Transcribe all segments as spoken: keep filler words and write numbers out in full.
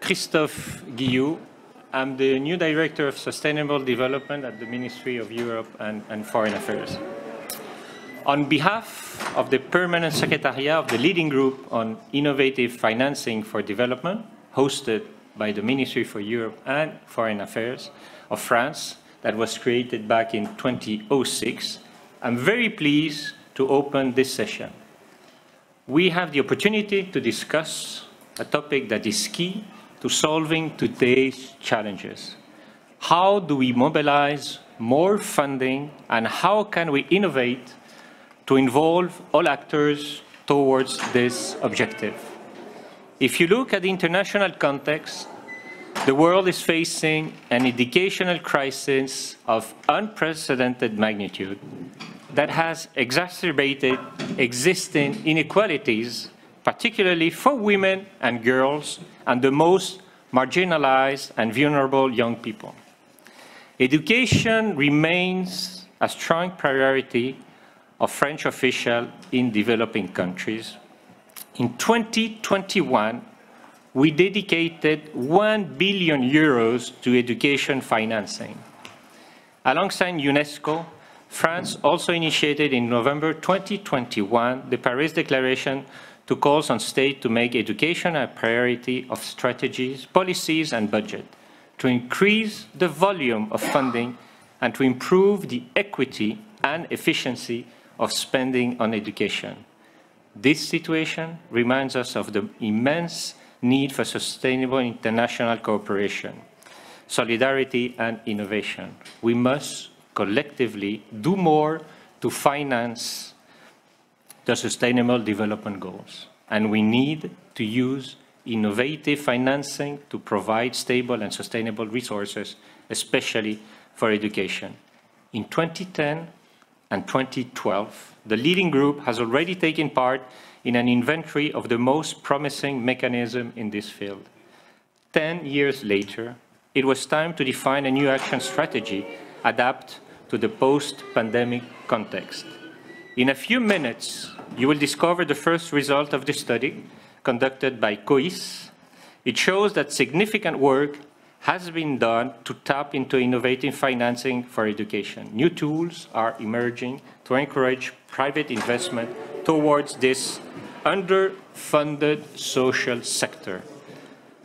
Christophe Guillou. I'm the new Director of Sustainable Development at the Ministry of Europe and, and Foreign Affairs. On behalf of the Permanent Secretariat of the Leading Group on Innovative Financing for Development, hosted by the Ministry for Europe and Foreign Affairs of France, that was created back in two thousand six, I'm very pleased to open this session. We have the opportunity to discuss a topic that is key to solving today's challenges. How do we mobilize more funding, and how can we innovate to involve all actors towards this objective? If you look at the international context, the world is facing an educational crisis of unprecedented magnitude that has exacerbated existing inequalities, particularly for women and girls and the most marginalized and vulnerable young people. Education remains a strong priority of French officials in developing countries. In twenty twenty-one, we dedicated one billion euros to education financing. Alongside UNESCO, France also initiated in November twenty twenty-one the Paris Declaration to call on states to make education a priority of strategies, policies, and budget, to increase the volume of funding and to improve the equity and efficiency of spending on education. This situation reminds us of the immense need for sustainable international cooperation, solidarity, and innovation. We must collectively do more to finance the Sustainable Development Goals, and we need to use innovative financing to provide stable and sustainable resources, especially for education. In twenty ten, and twenty twelve, the leading group has already taken part in an inventory of the most promising mechanism in this field. Ten years later, it was time to define a new action strategy adapted to the post-pandemic context. In a few minutes, you will discover the first result of this study conducted by C O I S. It shows that significant work has been done to tap into innovative financing for education. New tools are emerging to encourage private investment towards this underfunded social sector.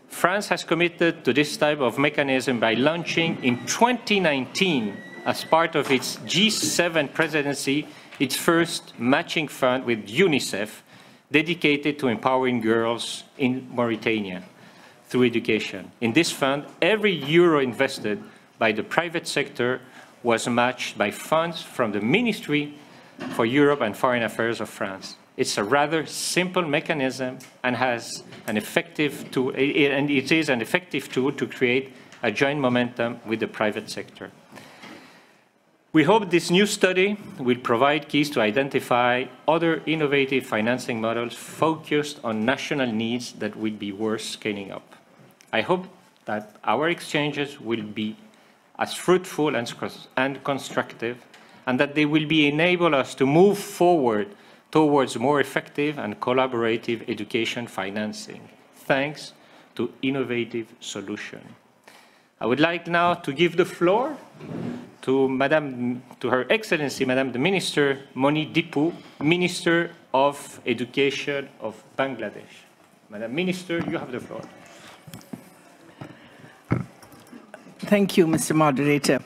France has committed to this type of mechanism by launching in twenty nineteen, as part of its G seven presidency, its first matching fund with UNICEF dedicated to empowering girls in Mauritania through education. In this fund, every euro invested by the private sector was matched by funds from the Ministry for Europe and Foreign Affairs of France. It's a rather simple mechanism and has an effective tool, and it is an effective tool to create a joint momentum with the private sector. We hope this new study will provide keys to identify other innovative financing models focused on national needs that will be worth scaling up. I hope that our exchanges will be as fruitful and constructive, and that they will be enable us to move forward towards more effective and collaborative education financing, thanks to innovative solutions. I would like now to give the floor to, Madame, to Her Excellency, Madame the Minister, Moni Dipu, Minister of Education of Bangladesh. Madame Minister, you have the floor. Thank you, Mister Moderator.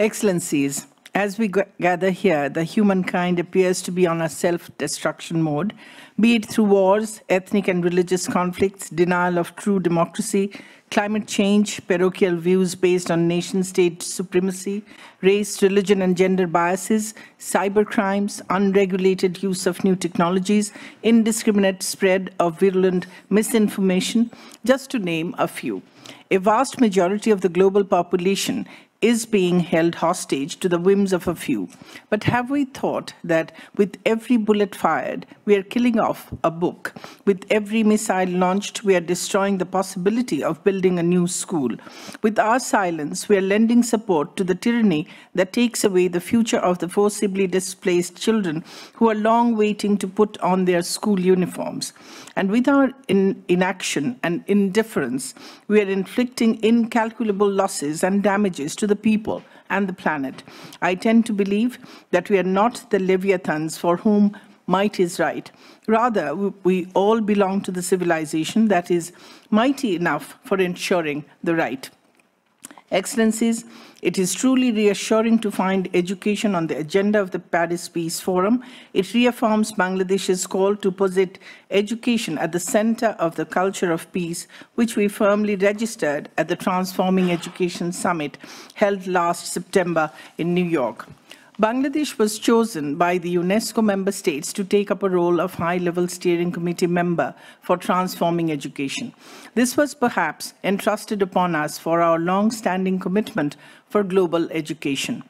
Excellencies, as we gather here, the humankind appears to be on a self-destruction mode, be it through wars, ethnic and religious conflicts, denial of true democracy, climate change, parochial views based on nation-state supremacy, race, religion, and gender biases, cybercrimes, unregulated use of new technologies, indiscriminate spread of virulent misinformation, just to name a few. A vast majority of the global population is being held hostage to the whims of a few. But have we thought that with every bullet fired, we are killing off a book? With every missile launched, we are destroying the possibility of building a new school. With our silence, we are lending support to the tyranny that takes away the future of the forcibly displaced children who are long waiting to put on their school uniforms. And with our in inaction and indifference, we are inflicting incalculable losses and damages to the people and the planet. I tend to believe that we are not the leviathans for whom might is right. Rather, we all belong to the civilization that is mighty enough for ensuring the right. Excellencies, it is truly reassuring to find education on the agenda of the Paris Peace Forum. It reaffirms Bangladesh's call to posit education at the center of the culture of peace, which we firmly registered at the Transforming Education Summit held last September in New York. Bangladesh was chosen by the UNESCO member states to take up a role of high-level steering committee member for transforming education. This was perhaps entrusted upon us for our long-standing commitment for global education.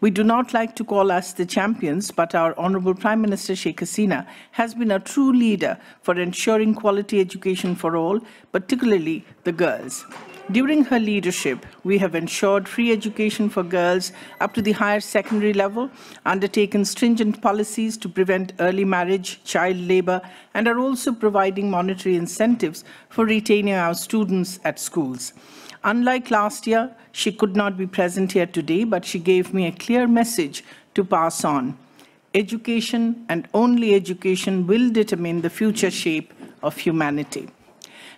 We do not like to call us the champions, but our Honorable Prime Minister Sheikh Hasina has been a true leader for ensuring quality education for all, particularly the girls. During her leadership, we have ensured free education for girls up to the higher secondary level, undertaken stringent policies to prevent early marriage, child labor, and are also providing monetary incentives for retaining our students at schools. Unlike last year, she could not be present here today, but she gave me a clear message to pass on. Education, and only education, will determine the future shape of humanity.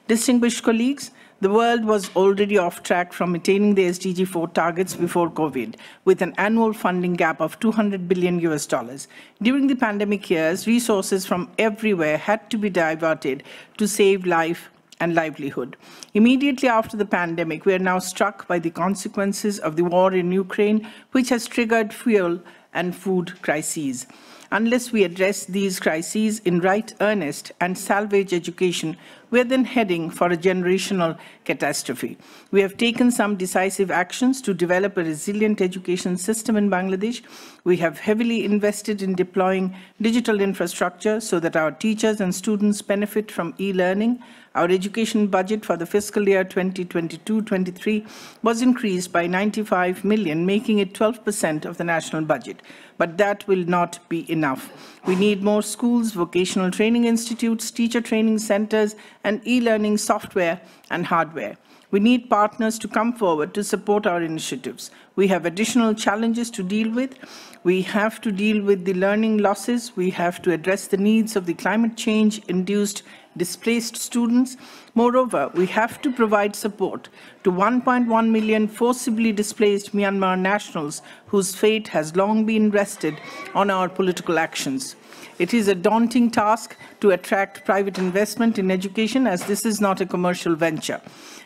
Distinguished colleagues, the world was already off track from attaining the S D G four targets before COVID, with an annual funding gap of two hundred billion U S dollars. During the pandemic years, resources from everywhere had to be diverted to save life and livelihood. Immediately after the pandemic, we are now struck by the consequences of the war in Ukraine, which has triggered fuel and food crises. Unless we address these crises in right earnest and salvage education, we are then heading for a generational catastrophe. We have taken some decisive actions to develop a resilient education system in Bangladesh. We have heavily invested in deploying digital infrastructure so that our teachers and students benefit from e-learning. Our education budget for the fiscal year twenty twenty-two twenty-three was increased by ninety-five million, making it twelve percent of the national budget. But that will not be enough. We need more schools, vocational training institutes, teacher training centers, and e-learning software and hardware. We need partners to come forward to support our initiatives. We have additional challenges to deal with. We have to deal with the learning losses. We have to address the needs of the climate change-induced displaced students. Moreover, we have to provide support to one point one million forcibly displaced Myanmar nationals whose fate has long been rested on our political actions. It is a daunting task to attract private investment in education, as this is not a commercial venture.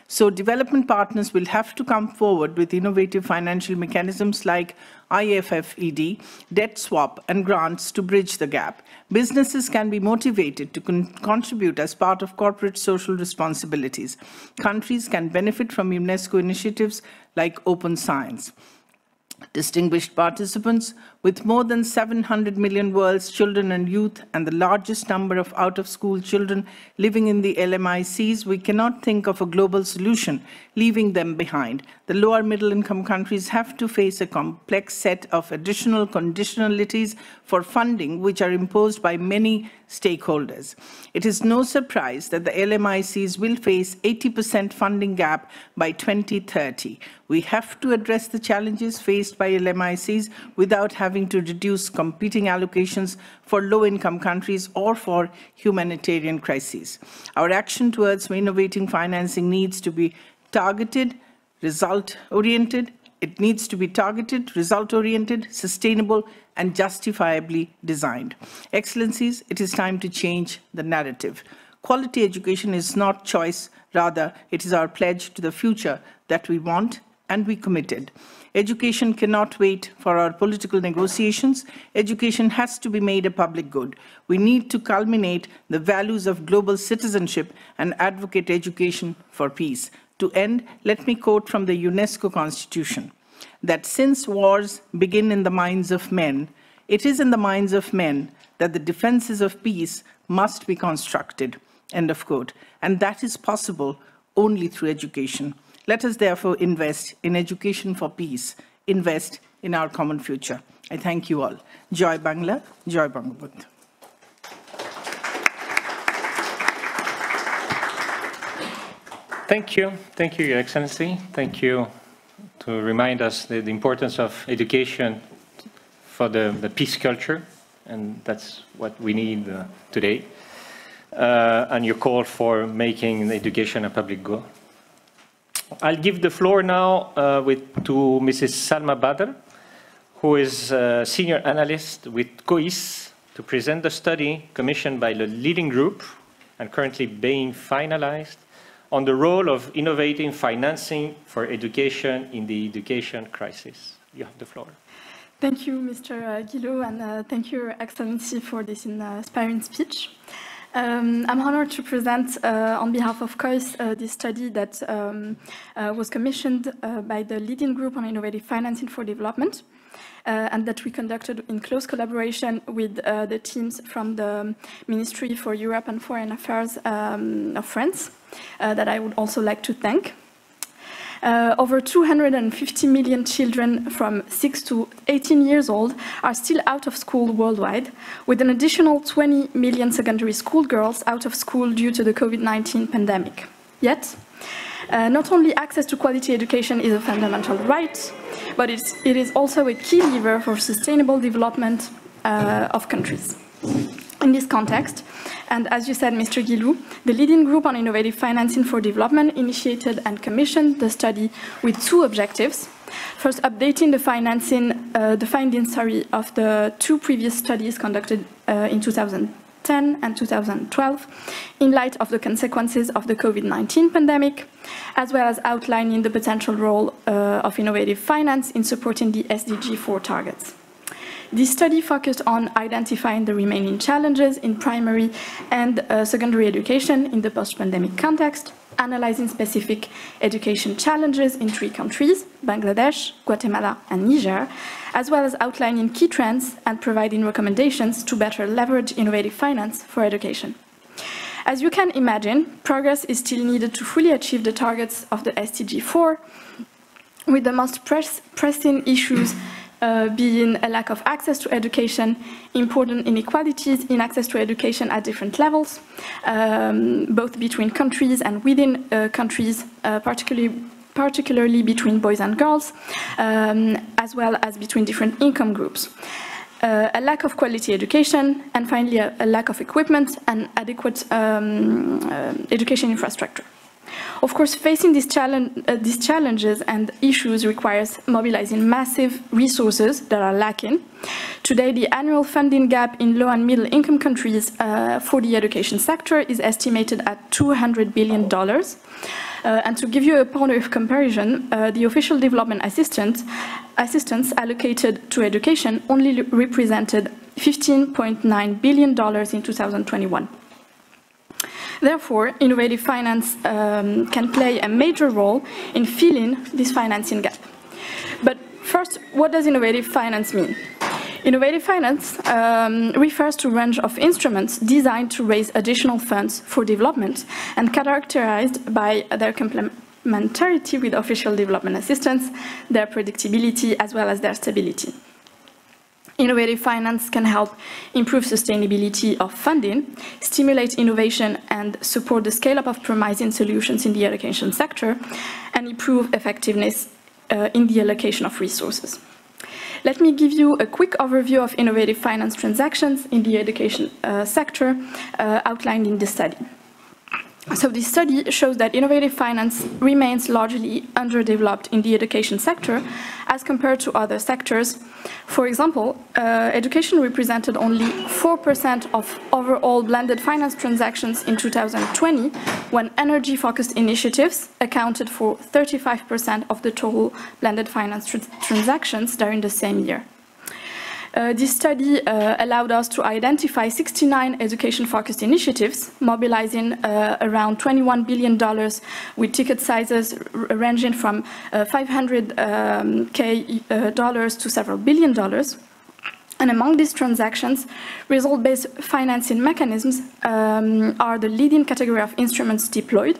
So development partners will have to come forward with innovative financial mechanisms like I F F E D, debt swap, and grants to bridge the gap. Businesses can be motivated to con contribute as part of corporate social responsibilities. Countries can benefit from UNESCO initiatives like Open Science. Distinguished participants, with more than seven hundred million world's children and youth and the largest number of out-of-school children living in the L M I Cs, we cannot think of a global solution, leaving them behind. The lower middle-income countries have to face a complex set of additional conditionalities for funding, which are imposed by many stakeholders. It is no surprise that the L M I Cs will face eighty percent funding gap by twenty thirty. We have to address the challenges faced by L M I Cs without having to reduce competing allocations for low-income countries or for humanitarian crises. Our action towards innovating financing needs to be targeted, result-oriented. It needs to be targeted, result-oriented, sustainable, and justifiably designed. Excellencies, it is time to change the narrative. Quality education is not choice, rather it is our pledge to the future that we want and we committed. Education cannot wait for our political negotiations. Education has to be made a public good. We need to culminate the values of global citizenship and advocate education for peace. To end, let me quote from the UNESCO Constitution. that since wars begin in the minds of men, it is in the minds of men that the defenses of peace must be constructed, end of quote. And that is possible only through education. Let us therefore invest in education for peace, invest in our common future. I thank you all. Joy Bangla, Joy Bangabandhu. Thank you. Thank you, Your Excellency. Thank you to remind us the, the importance of education for the, the peace culture, and that's what we need uh, today, uh, and your call for making education a public goal. I'll give the floor now uh, with, to Missus Salma Badr, who is a senior analyst with C O I S, to present the study commissioned by the leading group and currently being finalized on the role of innovating financing for education in the education crisis. You have the floor. Thank you, Mister Guillou, and uh, thank you, Your Excellency, for this inspiring speech. Um, I'm honored to present uh, on behalf of C O I S uh, this study that um, uh, was commissioned uh, by the leading group on innovative financing for development, uh, and that we conducted in close collaboration with uh, the teams from the Ministry for Europe and Foreign Affairs um, of France, uh, that I would also like to thank. Uh, over two hundred fifty million children from six to eighteen years old are still out of school worldwide, with an additional twenty million secondary school girls out of school due to the COVID nineteen pandemic. Yet, uh, not only access to quality education is a fundamental right, but it's, it is also a key lever for sustainable development uh, of countries. In this context, and as you said, Mister Guillou, the leading group on innovative financing for development initiated and commissioned the study with two objectives. First, updating the financing, uh, the findings sorry, of the two previous studies conducted uh, in two thousand ten and two thousand twelve in light of the consequences of the COVID nineteen pandemic, as well as outlining the potential role uh, of innovative finance in supporting the S D G four targets. This study focused on identifying the remaining challenges in primary and uh, secondary education in the post-pandemic context, analyzing specific education challenges in three countries, Bangladesh, Guatemala, and Niger, as well as outlining key trends and providing recommendations to better leverage innovative finance for education. As you can imagine, progress is still needed to fully achieve the targets of the S D G four, with the most press pressing issues Uh, being a lack of access to education, important inequalities in access to education at different levels, um, both between countries and within uh, countries, uh, particularly, particularly between boys and girls, um, as well as between different income groups. Uh, a lack of quality education, and finally a, a lack of equipment and adequate um, uh, education infrastructure. Of course, facing these, challenge, uh, these challenges and issues requires mobilizing massive resources that are lacking. Today, the annual funding gap in low and middle income countries uh, for the education sector is estimated at two hundred billion dollars. Uh, and to give you a point of comparison, uh, the official development assistance, assistance allocated to education only represented fifteen point nine billion dollars in two thousand twenty-one. Therefore, innovative finance um, can play a major role in filling this financing gap. But first, what does innovative finance mean? Innovative finance um, refers to a range of instruments designed to raise additional funds for development and characterized by their complementarity with official development assistance, their predictability, as well as their stability. Innovative finance can help improve sustainability of funding, stimulate innovation and support the scale-up of promising solutions in the education sector, and improve effectiveness uh, in the allocation of resources. Let me give you a quick overview of innovative finance transactions in the education uh, sector uh, outlined in the study. So this study shows that innovative finance remains largely underdeveloped in the education sector as compared to other sectors. For example, uh, education represented only four percent of overall blended finance transactions in two thousand twenty, when energy-focused initiatives accounted for thirty-five percent of the total blended finance tr- transactions during the same year. Uh, this study uh, allowed us to identify sixty-nine education-focused initiatives, mobilizing uh, around twenty-one billion dollars with ticket sizes ranging from uh, five hundred thousand dollars to several billion dollars. And among these transactions, result-based financing mechanisms um, are the leading category of instruments deployed,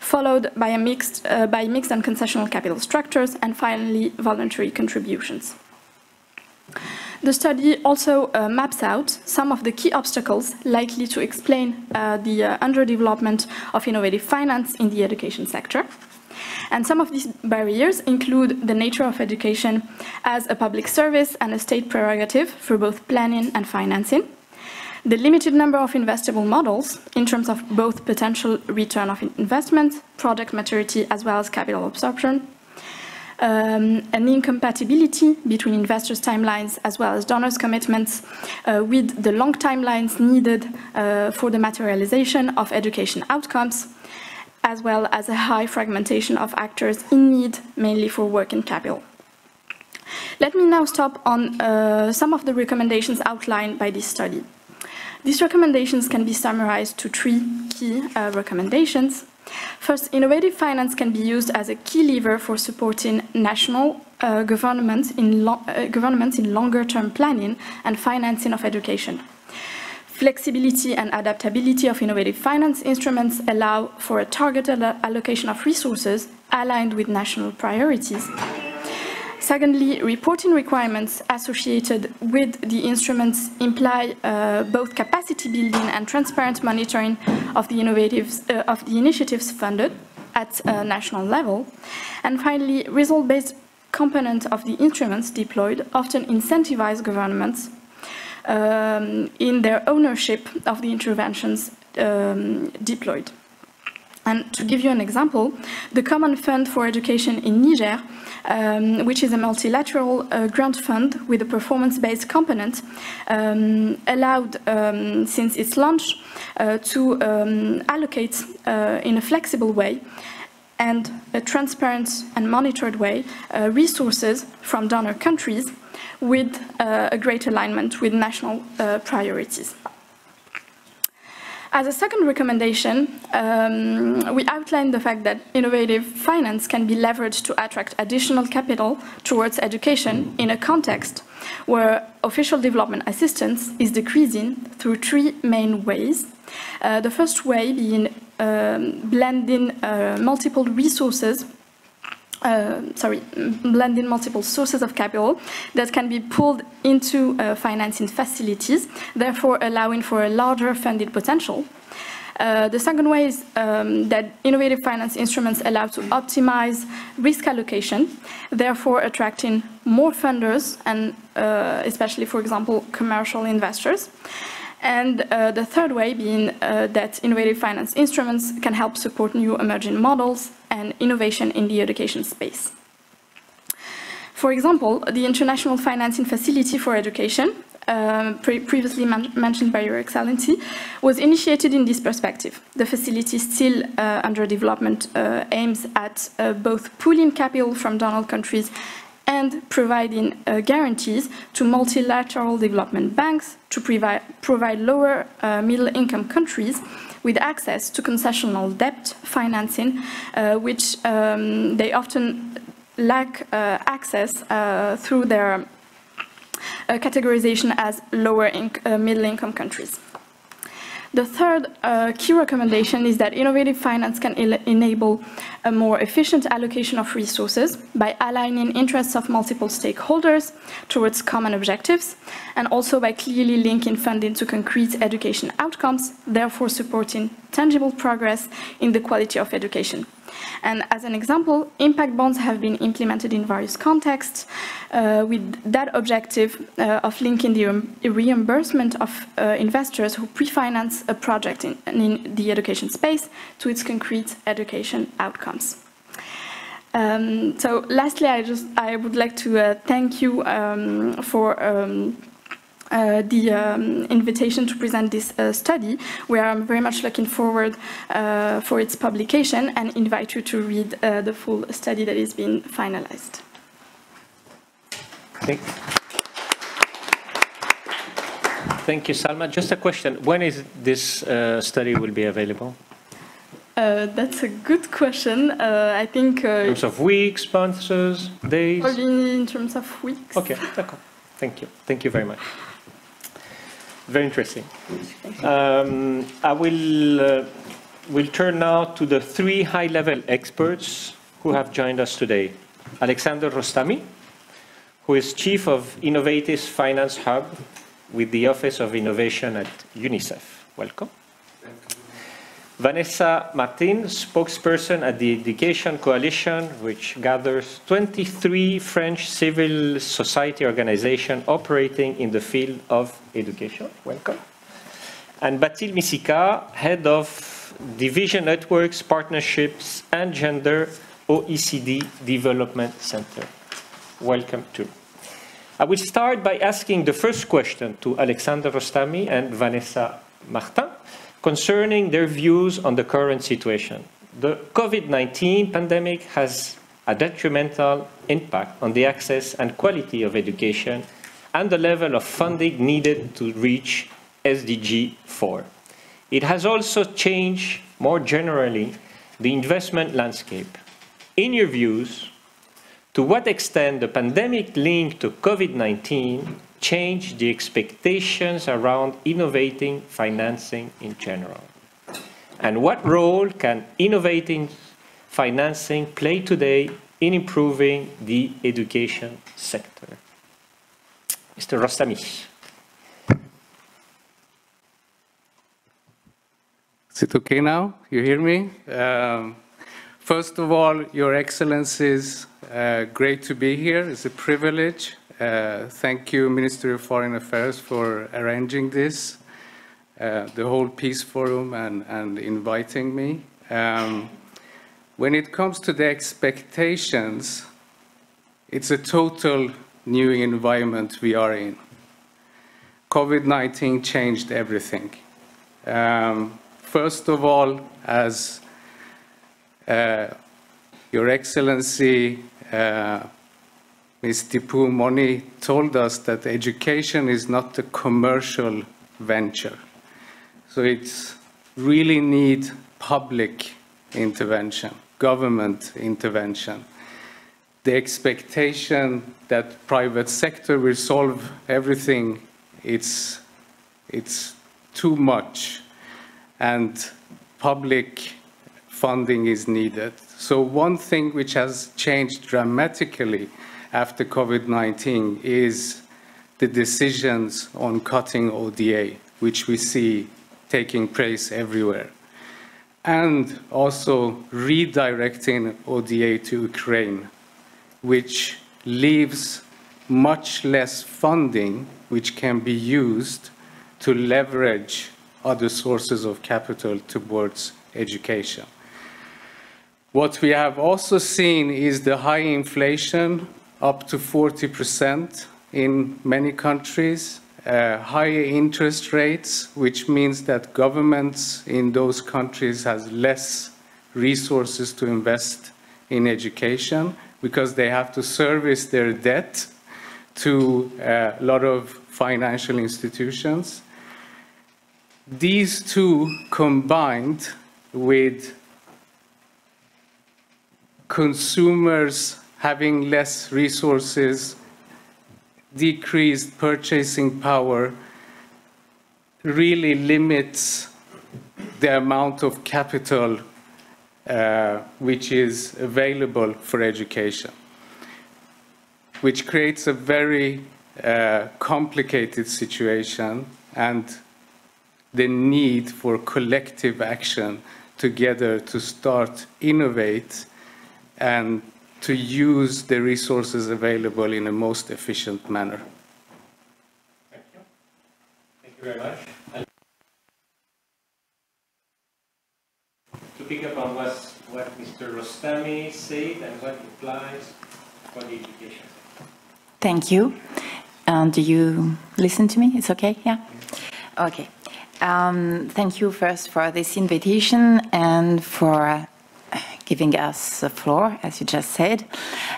followed by, a mixed, uh, by mixed and concessional capital structures, and finally, voluntary contributions. The study also uh, maps out some of the key obstacles likely to explain uh, the uh, underdevelopment of innovative finance in the education sector. And some of these barriers include the nature of education as a public service and a state prerogative for both planning and financing, the limited number of investable models in terms of both potential return of investment, project maturity, as well as capital absorption, Um, an incompatibility between investors' timelines as well as donors' commitments uh, with the long timelines needed uh, for the materialization of education outcomes, as well as a high fragmentation of actors in need, mainly for working capital. Let me now stop on uh, some of the recommendations outlined by this study. These recommendations can be summarized to three key uh, recommendations. First, innovative finance can be used as a key lever for supporting national uh, governments in, lo uh, governments in longer-term planning and financing of education. Flexibility and adaptability of innovative finance instruments allow for a targeted allocation of resources aligned with national priorities. Secondly, reporting requirements associated with the instruments imply uh, both capacity building and transparent monitoring of the, innovatives, uh, of the initiatives funded at a national level. And finally, result-based component of the instruments deployed often incentivize governments um, in their ownership of the interventions um, deployed. And to give you an example, the Common Fund for Education in Niger, um, which is a multilateral uh, grant fund with a performance-based component, um, allowed, um, since its launch, uh, to um, allocate uh, in a flexible way and a transparent and monitored way uh, resources from donor countries with uh, a great alignment with national uh, priorities. As a second recommendation, um, we outlined the fact that innovative finance can be leveraged to attract additional capital towards education in a context where official development assistance is decreasing through three main ways. Uh, the first way being um, blending uh, multiple resources Uh, sorry, blending multiple sources of capital that can be pulled into uh, financing facilities, therefore allowing for a larger funded potential. Uh, the second way is um, that innovative finance instruments allow to optimize risk allocation, therefore attracting more funders and uh, especially, for example, commercial investors. And uh, the third way being uh, that innovative finance instruments can help support new emerging models and innovation in the education space. For example, the International Financing Facility for Education, um, pre previously man mentioned by Your Excellency, was initiated in this perspective. The facility, still uh, under development, uh, aims at uh, both pooling capital from donor countries and providing uh, guarantees to multilateral development banks to provide, provide lower uh, middle-income countries with access to concessional debt financing, uh, which um, they often lack uh, access uh, through their uh, categorization as lower uh, middle-income countries. The third uh, key recommendation is that innovative finance can enable a more efficient allocation of resources by aligning interests of multiple stakeholders towards common objectives, and also by clearly linking funding to concrete education outcomes, therefore supporting tangible progress in the quality of education. And as an example, impact bonds have been implemented in various contexts uh, with that objective uh, of linking the re reimbursement of uh, investors who pre-finance a project in, in the education space to its concrete education outcomes. Um, so lastly, I, just, I would like to uh, thank you um, for um, Uh, the um, invitation to present this uh, study. We are very much looking forward uh, for its publication and invite you to read uh, the full study that is being finalized. Thank you. Thank you, Salma. Just a question. When is this uh, study will be available? Uh, that's a good question. Uh, I think... Uh, in terms of weeks, months, days? Probably in terms of weeks. Okay, okay. Thank you. Thank you very much. Very interesting. Um, I will uh, will turn now to the three high-level experts who have joined us today. Alexander Rostami, who is Chief of Innovative Finance Hub with the Office of Innovation at UNICEF. Welcome. Vanessa Martin, spokesperson at the Education Coalition, which gathers twenty-three French civil society organizations operating in the field of education. Welcome. And Baptiste Misika, head of Division Networks, Partnerships and Gender, O E C D Development Center. Welcome too. I will start by asking the first question to Alexander Rostami and Vanessa Martin, concerning their views on the current situation. The COVID nineteen pandemic has a detrimental impact on the access and quality of education and the level of funding needed to reach S D G four. It has also changed, more generally, the investment landscape. In your views, to what extent the pandemic linked to COVID nineteen change the expectations around innovating financing in general? And what role can innovating financing play today in improving the education sector? Mister Rostami. Is it okay now? You hear me? Um, first of all, Your Excellencies, uh, great to be here. It's a privilege. Uh, thank you, Ministry of Foreign Affairs, for arranging this, uh, the whole Peace Forum, and, and inviting me. Um, when it comes to the expectations, it's a total new environment we are in. COVID nineteen changed everything. Um, first of all, as uh, Your Excellency, uh, Miz Dipu Moni told us, that education is not a commercial venture. So it really needs public intervention, government intervention. The expectation that private sector will solve everything, it's, it's too much, and public funding is needed. So one thing which has changed dramatically after COVID nineteen is the decisions on cutting O D A, which we see taking place everywhere, and also redirecting O D A to Ukraine, which leaves much less funding which can be used to leverage other sources of capital towards education. What we have also seen is the high inflation, up to forty percent in many countries, uh, higher interest rates, which means that governments in those countries has less resources to invest in education because they have to service their debt to a lot of financial institutions. These two combined with consumers having less resources, decreased purchasing power, really limits the amount of capital uh, which is available for education, which creates a very uh, complicated situation and the need for collective action together to start innovate and to use the resources available in a most efficient manner. Thank you. Thank you very much. And to pick up on what, what Mister Rostami said and what applies for the education. Thank you. Um, do you listen to me? It's okay? Yeah? Okay. Um, thank you first for this invitation and for giving us the floor, as you just said.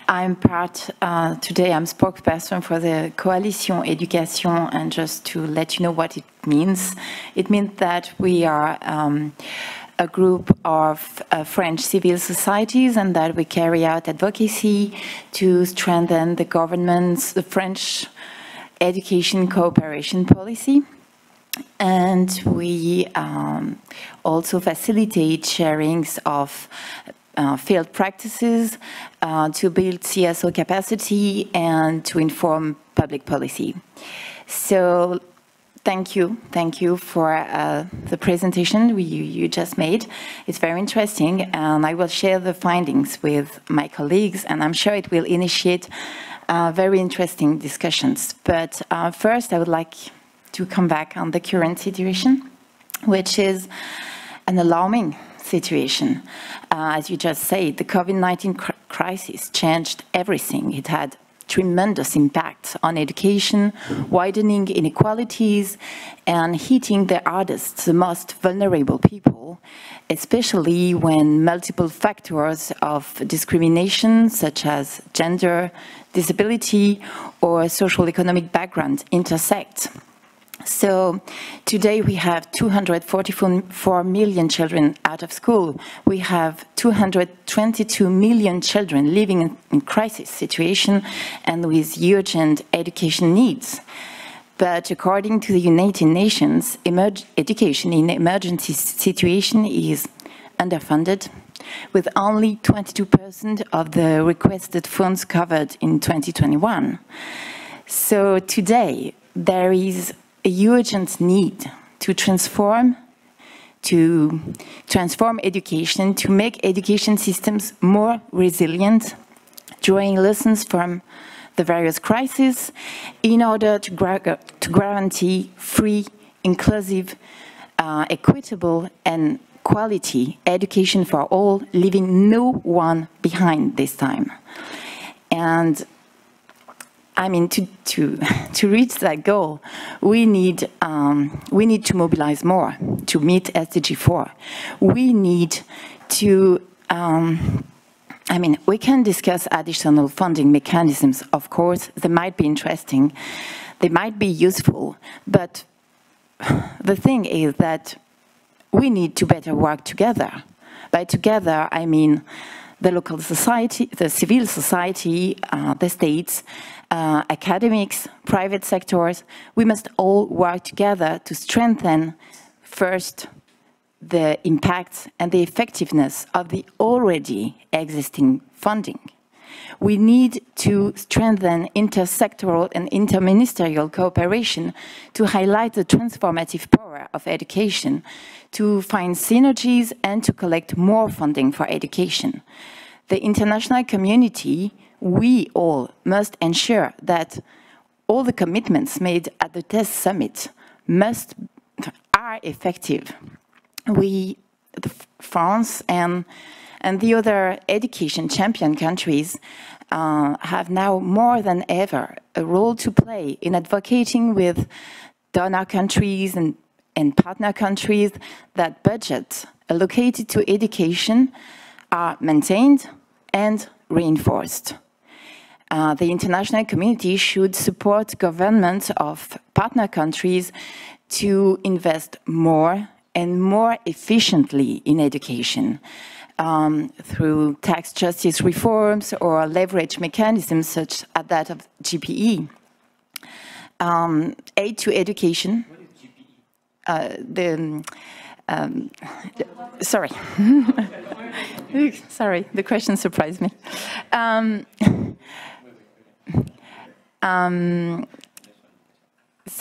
I'm part, uh, today I'm spokesperson for the Coalition Education, and just to let you know what it means, it means that we are um, a group of uh, French civil societies, and that we carry out advocacy to strengthen the government's, the French education cooperation policy. And we um, also facilitate sharings of uh, field practices uh, to build C S O capacity and to inform public policy. So thank you. Thank you for uh, the presentation we, you, you just made. It's very interesting, and I will share the findings with my colleagues, and I'm sure it will initiate uh, very interesting discussions. But uh, first I would like to come back on the current situation, which is an alarming situation. Uh, as you just said, the COVID nineteen cr- crisis changed everything. It had tremendous impact on education, widening inequalities, and hitting the hardest, the most vulnerable people, especially when multiple factors of discrimination, such as gender, disability, or social economic background, intersect. So today we have two hundred forty-four million children out of school. We have two hundred twenty-two million children living in crisis situation and with urgent education needs. But according to the United Nations, education in emergency situation is underfunded, with only twenty-two percent of the requested funds covered in twenty twenty-one. So today there is a urgent need to transform, to transform education, to make education systems more resilient, drawing lessons from the various crises in order to, gra to guarantee free, inclusive, uh, equitable and quality education for all, leaving no one behind this time. And I mean, to, to, to reach that goal, we need, um, we need to mobilize more to meet S D G four. We need to, um, I mean, we can discuss additional funding mechanisms, of course. They might be interesting, they might be useful, but the thing is that we need to better work together. By together, I mean the local society, the civil society, uh, the states, uh, academics, private sectors. We must all work together to strengthen first the impact and the effectiveness of the already existing funding. We need to strengthen intersectoral and interministerial cooperation to highlight the transformative power of education, to find synergies and to collect more funding for education. The international community, we all must ensure that all the commitments made at the TESS summit must are effective. We, France and And the other education champion countries uh, have now more than ever a role to play in advocating with donor countries and, and partner countries that budgets allocated to education are maintained and reinforced. Uh, the international community should support governments of partner countries to invest more and more efficiently in education. Um, through tax justice reforms or leverage mechanisms such as that of G P E. Um, aid to education. What is G P E? Uh, the, um, the, sorry. Sorry, the question surprised me. Um, um,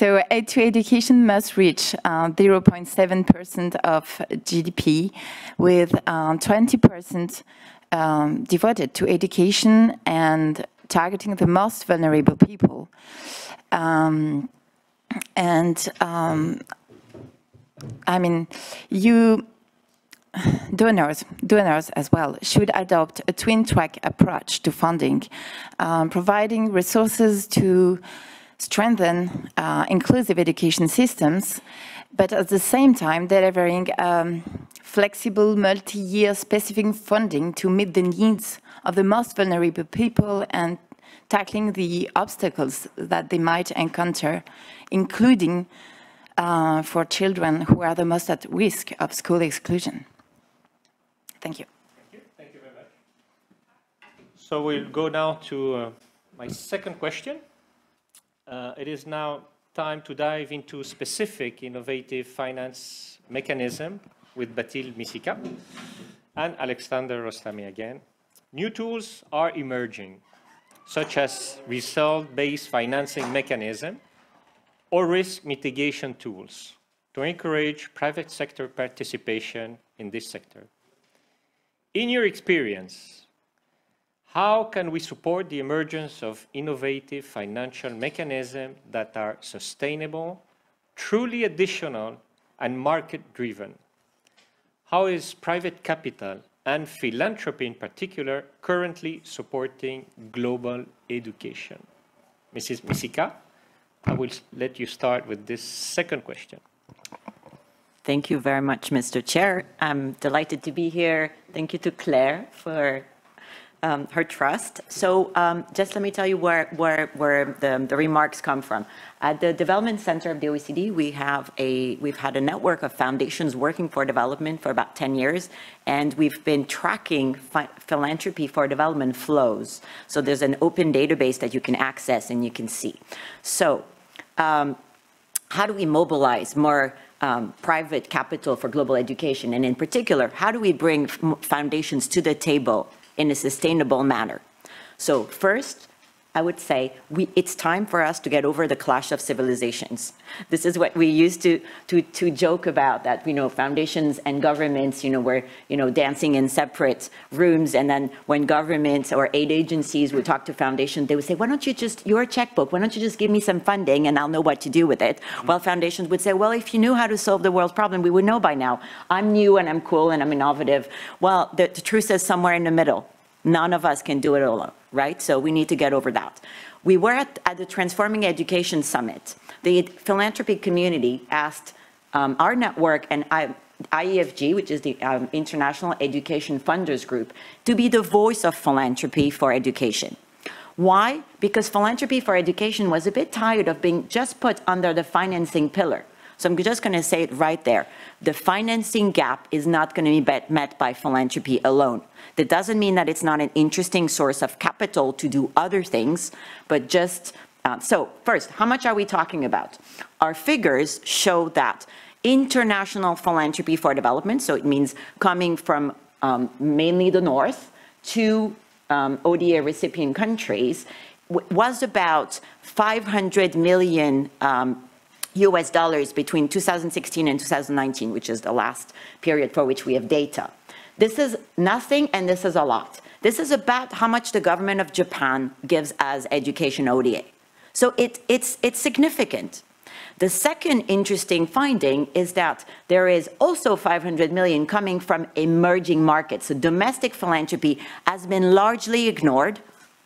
So aid to education must reach zero point seven percent uh, of G D P, with twenty percent um, um, devoted to education and targeting the most vulnerable people. Um, and um, I mean, you donors, donors as well, should adopt a twin-track approach to funding, um, providing resources to strengthen uh, inclusive education systems, but at the same time delivering um, flexible, multi-year specific funding to meet the needs of the most vulnerable people and tackling the obstacles that they might encounter, including uh, for children who are the most at risk of school exclusion. Thank you. Thank you, Thank you very much. So we'll go now to uh, my second question. Uh, it is now time to dive into specific innovative finance mechanism with Baptiste Misika and Alexander Rostami again. New tools are emerging, such as result-based financing mechanism or risk mitigation tools to encourage private sector participation in this sector. In your experience, how can we support the emergence of innovative financial mechanisms that are sustainable, truly additional, and market-driven? How is private capital and philanthropy in particular currently supporting global education? Missus Misika, I will let you start with this second question. Thank you very much, Mister Chair. I'm delighted to be here. Thank you to Claire for um, her trust. So um, just let me tell you where, where, where the, the remarks come from. At the Development Center of the O E C D, we have a, we've had a network of foundations working for development for about ten years, and we've been tracking ph philanthropy for development flows. So there's an open database that you can access and you can see. So um, how do we mobilize more Um, private capital for global education, and in particular, how do we bring foundations to the table in a sustainable manner? So first, I would say we, it's time for us to get over the clash of civilizations. This is what we used to, to, to joke about, that, you know, foundations and governments, you know, were, you know, dancing in separate rooms, and then when governments or aid agencies would talk to foundations, they would say, why don't you just, your checkbook, why don't you just give me some funding and I'll know what to do with it? Mm-hmm. Well, foundations would say, well, if you knew how to solve the world's problem, we would know by now. I'm new and I'm cool and I'm innovative. Well, the, the truth is somewhere in the middle. None of us can do it alone, right? So we need to get over that. We were at, at the Transforming Education Summit. The philanthropy community asked um, our network and I, I E F G, which is the um, International Education Funders Group, to be the voice of philanthropy for education. Why? Because philanthropy for education was a bit tired of being just put under the financing pillar. So I'm just going to say it right there. The financing gap is not going to be met by philanthropy alone. That doesn't mean that it's not an interesting source of capital to do other things, but just, uh, so first, how much are we talking about? Our figures show that international philanthropy for development, so it means coming from um, mainly the North to um, O D A recipient countries, was about five hundred million um, U S dollars between two thousand sixteen and two thousand nineteen, which is the last period for which we have data. This is nothing and this is a lot. This is about how much the government of Japan gives as education O D A. So it, it's, it's significant. The second interesting finding is that there is also five hundred million coming from emerging markets. So domestic philanthropy has been largely ignored.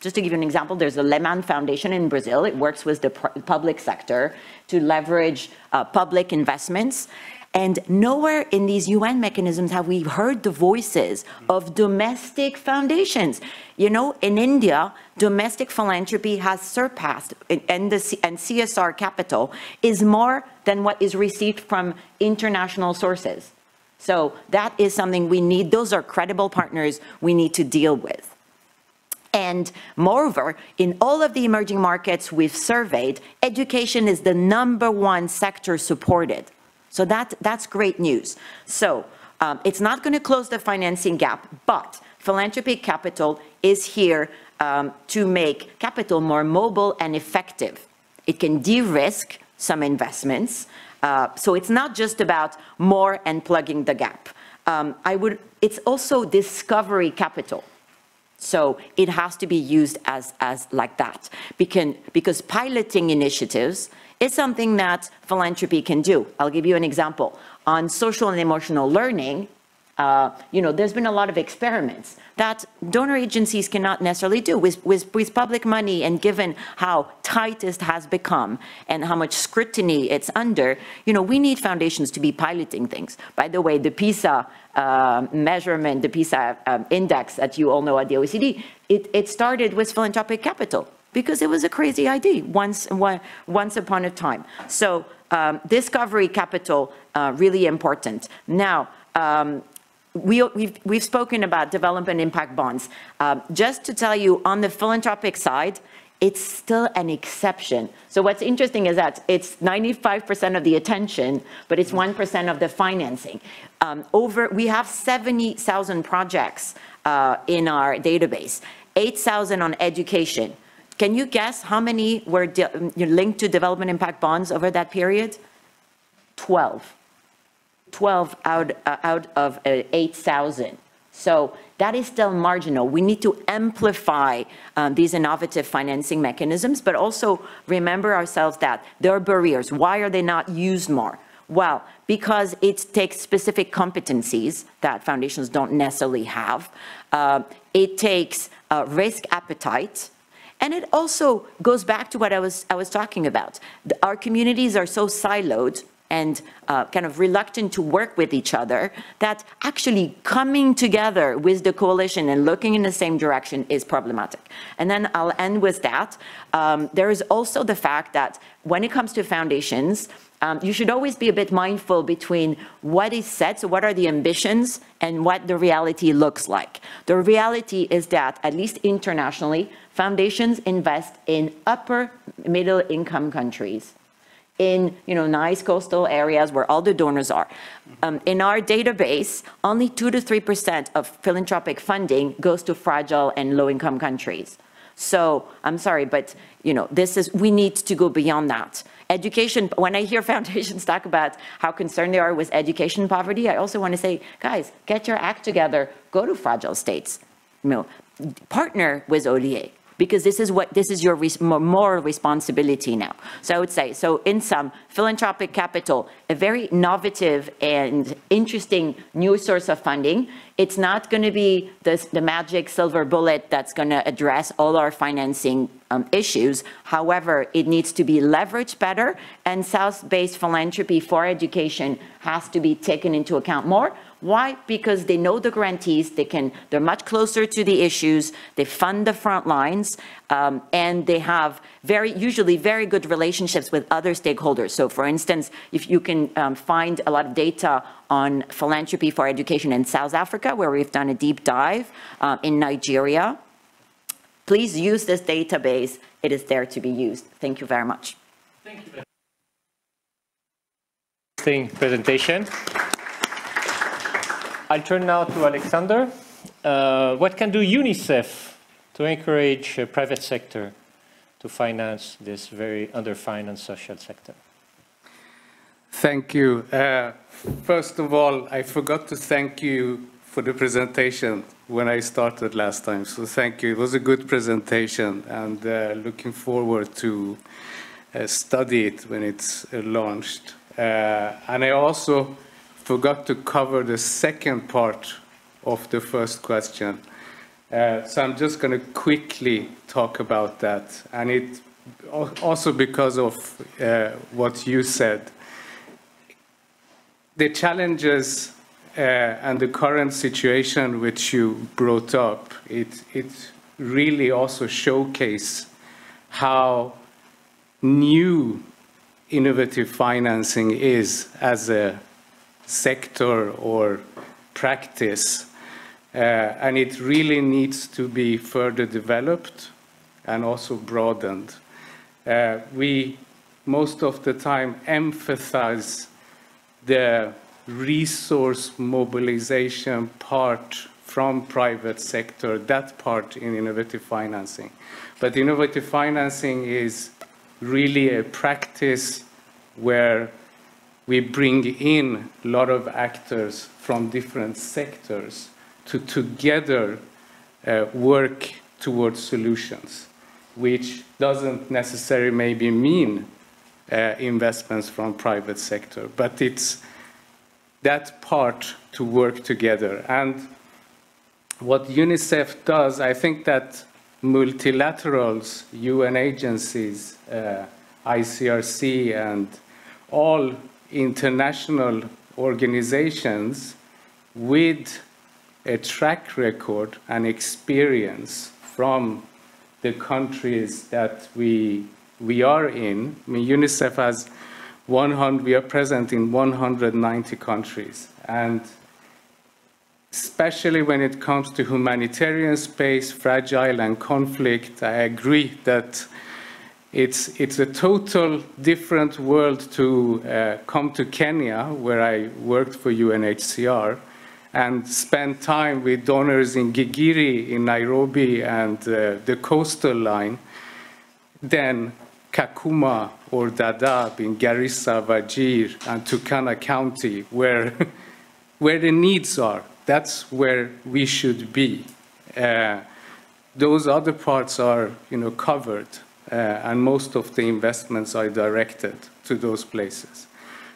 Just to give you an example, there's a Lehman Foundation in Brazil. It works with the public sector to leverage uh, public investments. And nowhere in these U N mechanisms have we heard the voices of domestic foundations. You know, in India, domestic philanthropy has surpassed, and, the C and C S R capital is more than what is received from international sources. So that is something we need. Those are credible partners we need to deal with. And moreover, in all of the emerging markets we've surveyed, education is the number one sector supported. So that, that's great news. So um, it's not going to close the financing gap, but philanthropic capital is here um, to make capital more mobile and effective. It can de-risk some investments. Uh, so it's not just about more and plugging the gap. Um, I would, it's also discovery capital. So it has to be used as, as like that, because, because piloting initiatives is something that philanthropy can do. I'll give you an example. On social and emotional learning, Uh, you know, there's been a lot of experiments that donor agencies cannot necessarily do with, with, with public money, and given how tight it has become and how much scrutiny it's under, you know, we need foundations to be piloting things. By the way, the PISA uh, measurement, the PISA um, index that you all know at the O E C D, it, it started with philanthropic capital because it was a crazy idea once, once upon a time. So um, discovery capital, uh, really important. Now, um, We, we've, we've spoken about development impact bonds. Uh, just to tell you, on the philanthropic side, it's still an exception. So what's interesting is that it's ninety-five percent of the attention, but it's one percent of the financing. Um, over, we have seventy thousand projects uh, in our database, eight thousand on education. Can you guess how many were de- linked to development impact bonds over that period? twelve. twelve out, uh, out of uh, eight thousand. So that is still marginal. We need to amplify um, these innovative financing mechanisms, but also remember ourselves that there are barriers. Why are they not used more? Well, because it takes specific competencies that foundations don't necessarily have. Uh, it takes uh, risk appetite. And it also goes back to what I was, I was talking about. The, our communities are so siloed and uh, kind of reluctant to work with each other, that actually coming together with the coalition and looking in the same direction is problematic. And then I'll end with that. Um, there is also the fact that when it comes to foundations, um, you should always be a bit mindful between what is said, so what are the ambitions, and what the reality looks like. The reality is that, at least internationally, foundations invest in upper middle income countries, in you know, nice coastal areas where all the donors are. Um, in our database, only two to three percent of philanthropic funding goes to fragile and low-income countries. So I'm sorry, but you know, this is, we need to go beyond that. Education, when I hear foundations talk about how concerned they are with education poverty, I also want to say, guys, get your act together, go to fragile states, you know, partner with O D A. Because this is what this is your res moral responsibility now. So I would say, so in sum, philanthropic capital, a very innovative and interesting new source of funding. It's not going to be this, the magic silver bullet that's going to address all our financing um, issues. However, it needs to be leveraged better, and South-based philanthropy for education has to be taken into account more. Why? Because they know the grantees, they can, they're much closer to the issues, they fund the front lines, um, and they have very, usually very good relationships with other stakeholders. So for instance, if you can um, find a lot of data on philanthropy for education in South Africa, where we've done a deep dive, uh, in Nigeria, please use this database. It is there to be used. Thank you very much. Thank you. Interesting presentation. I'll turn now to Alexander. Uh, what can do UNICEF to encourage the private sector to finance this very underfinanced social sector? Thank you. Uh, first of all, I forgot to thank you for the presentation when I started last time. So thank you. It was a good presentation, and uh, looking forward to uh, study it when it's uh, launched. Uh, and I also forgot to cover the second part of the first question. Uh, so I'm just going to quickly talk about that. And it also because of uh, what you said. The challenges uh, and the current situation which you brought up, it, it really also showcases how new innovative financing is as a sector or practice, uh, and it really needs to be further developed and also broadened. Uh, we most of the time emphasize the resource mobilization part from private sector, that part in innovative financing. But innovative financing is really a practice where we bring in a lot of actors from different sectors to together uh, work towards solutions, which doesn't necessarily maybe mean uh, investments from private sector, but it's that part to work together. And what UNICEF does, I think that multilaterals, U N agencies, uh, I C R C, and all international organizations with a track record and experience from the countries that we, we are in. I mean, UNICEF has one hundred, we are present in one hundred ninety countries. And especially when it comes to humanitarian space, fragile and conflict, I agree that it's, it's a total different world to uh, come to Kenya, where I worked for U N H C R, and spend time with donors in Gigiri, in Nairobi, and uh, the coastal line, then Kakuma or Dadaab in Garissa, Wajir, and Turkana County, where, where the needs are. That's where we should be. Uh, those other parts are, you know, covered, uh, and most of the investments are directed to those places.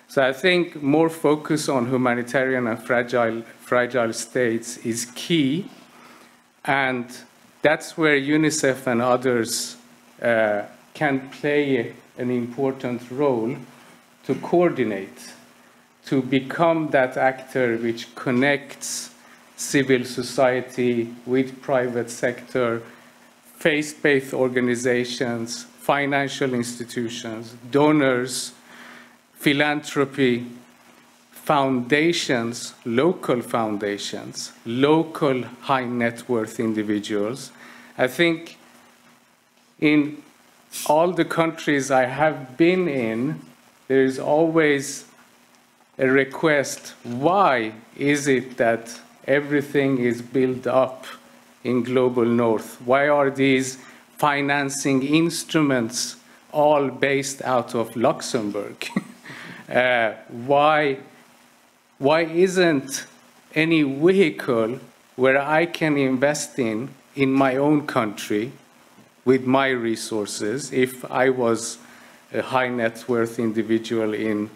So I think more focus on humanitarian and fragile, fragile states is key. And that's where UNICEF and others uh, can play an important role to coordinate, to become that actor which connects civil society with private sector, faith-based organizations, financial institutions, donors, philanthropy, foundations, local foundations, local high net worth individuals. I think in all the countries I have been in, there is always a request, why is it that everything is built up in Global North? Why are these financing instruments all based out of Luxembourg? Uh, why, why isn't any vehicle where I can invest in, in my own country, with my resources, if I was a high net worth individual in,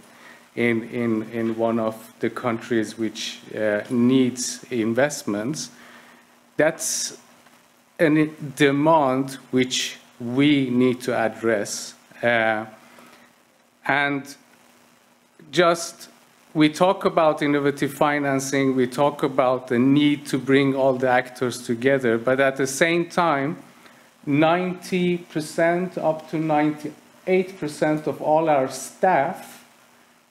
in, in, in one of the countries which uh, needs investments? That's a demand which we need to address. Uh, and Just, we talk about innovative financing, we talk about the need to bring all the actors together, but at the same time, ninety percent up to ninety-eight percent of all our staff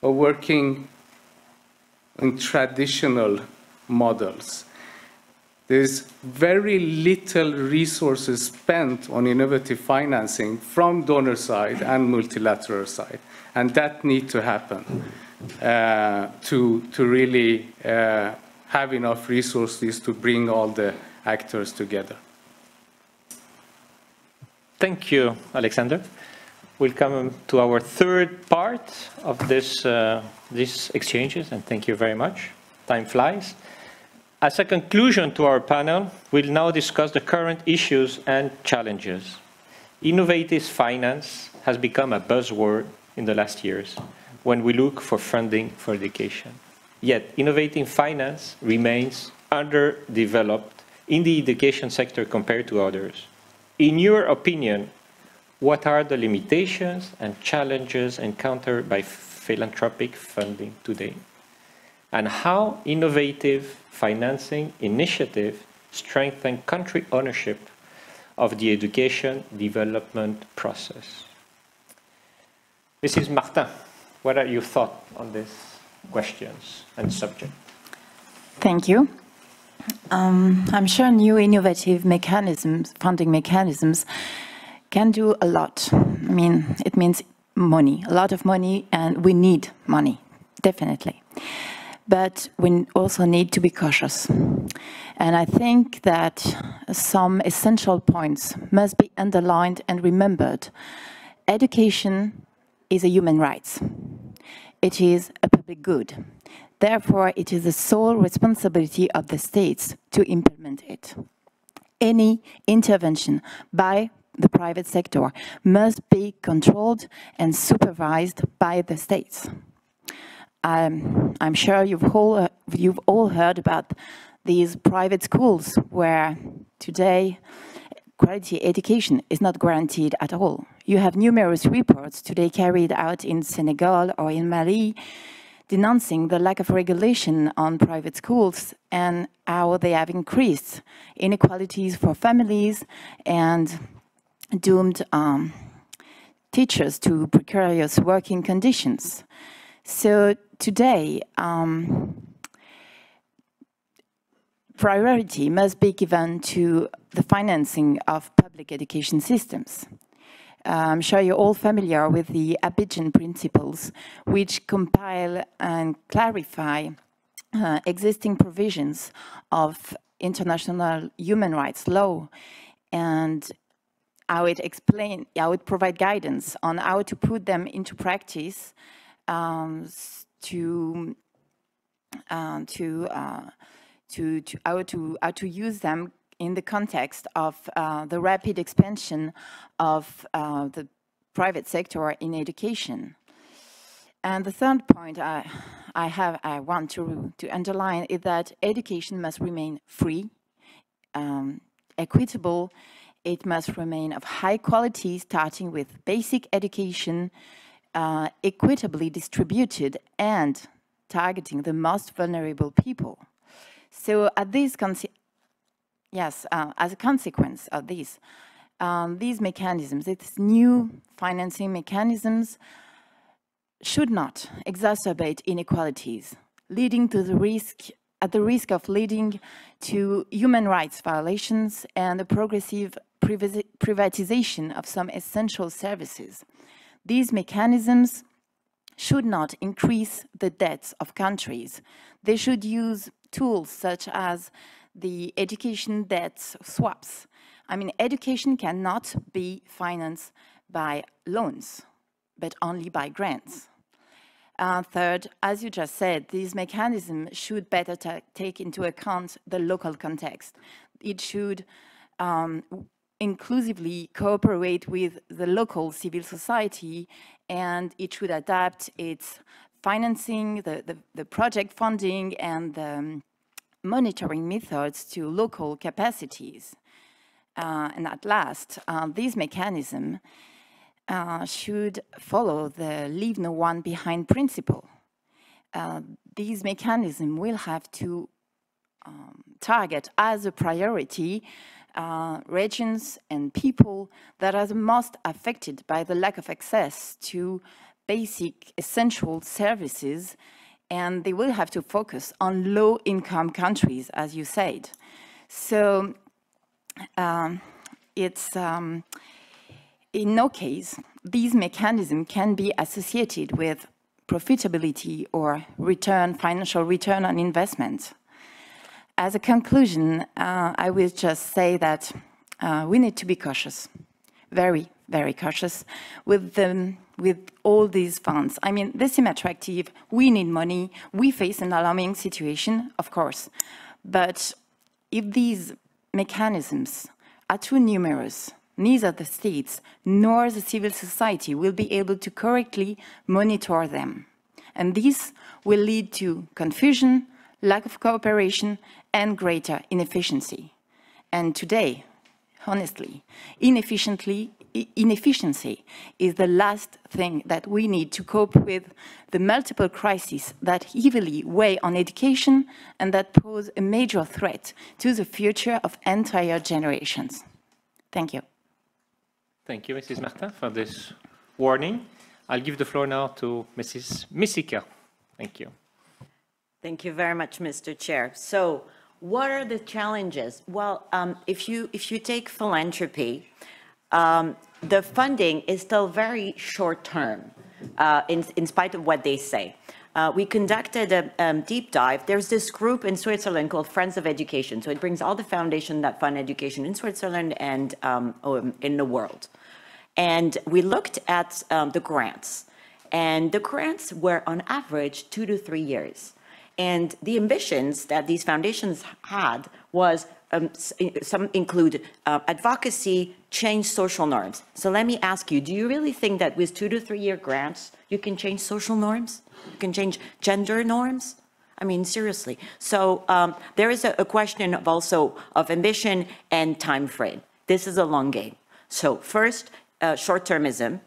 are working in traditional models. There's very little resources spent on innovative financing from donor side and multilateral side. And that needs to happen uh, to, to really uh, have enough resources to bring all the actors together. Thank you, Alexander. We'll come to our third part of this, uh, these exchanges, and thank you very much. Time flies. As a conclusion to our panel, we'll now discuss the current issues and challenges. Innovative finance has become a buzzword in the last years when we look for funding for education. Yet, innovative finance remains underdeveloped in the education sector compared to others. In your opinion, what are the limitations and challenges encountered by philanthropic funding today? And how innovative financing initiatives strengthen country ownership of the education development process? Missus Martin, what are your thoughts on these questions and subject? Thank you. Um, I'm sure new innovative mechanisms, funding mechanisms, can do a lot. I mean, it means money, a lot of money, and we need money, definitely. But we also need to be cautious. And I think that some essential points must be underlined and remembered. Education is a human right. It is a public good. Therefore, it is the sole responsibility of the states to implement it. Any intervention by the private sector must be controlled and supervised by the states. I'm, I'm sure you've all, uh, you've all heard about these private schools where today quality education is not guaranteed at all. You have numerous reports today carried out in Senegal or in Mali denouncing the lack of regulation on private schools and how they have increased inequalities for families and doomed um, teachers to precarious working conditions. So today, um, priority must be given to the financing of public education systems. I'm sure you're all familiar with the Abidjan Principles, which compile and clarify uh, existing provisions of international human rights law and how it explain, how it provide guidance on how to put them into practice um, to uh, to, uh, to to how to how to use them in the context of uh, the rapid expansion of uh, the private sector in education. And the third point I, I, have, I want to, to underline is that education must remain free, um, equitable. It must remain of high quality, starting with basic education, uh, equitably distributed, and targeting the most vulnerable people. So at this Yes, uh, as a consequence of these, um, these mechanisms, these new financing mechanisms should not exacerbate inequalities, leading to the risk, at the risk of leading to human rights violations and a progressive privatization of some essential services. These mechanisms should not increase the debts of countries. They should use tools such as the education debt swaps. I mean, education cannot be financed by loans, but only by grants. Uh, third, as you just said, these mechanisms should better ta take into account the local context. It should um, inclusively cooperate with the local civil society, and it should adapt its financing, the, the, the project funding, and um, monitoring methods to local capacities. Uh, and at last, uh, these mechanisms uh, should follow the leave no one behind principle. Uh, these mechanisms will have to um, target as a priority uh, regions and people that are the most affected by the lack of access to basic essential services, and they will have to focus on low-income countries, as you said. So um, it's, um, in no case, these mechanisms can be associated with profitability or return, financial return on investment. As a conclusion, uh, I will just say that uh, we need to be cautious, very, very cautious with the with all these funds. I mean, they seem attractive, we need money, we face an alarming situation, of course. But if these mechanisms are too numerous, neither the states nor the civil society will be able to correctly monitor them. And this will lead to confusion, lack of cooperation, and greater inefficiency. And today, honestly, inefficiently, inefficiency is the last thing that we need to cope with the multiple crises that heavily weigh on education and that pose a major threat to the future of entire generations. Thank you. Thank you, Missus Martin, for this warning. I'll give the floor now to Missus Misika. Thank you. Thank you very much, Mister Chair. So, what are the challenges? Well, um, if you if you take philanthropy, um, the funding is still very short term, uh, in, in spite of what they say. Uh, we conducted a um, deep dive. There's this group in Switzerland called Friends of Education. So it brings all the foundations that fund education in Switzerland and um, in the world. And we looked at um, the grants, and the grants were on average two to three years. And the ambitions that these foundations had was, um, some include uh, advocacy, change social norms. So let me ask you, do you really think that with two to three year grants, You can change social norms. You can change gender norms. I mean, seriously. So um, there is a, a question of also of ambition and time frame. This is a long game. So first, uh, short-termism.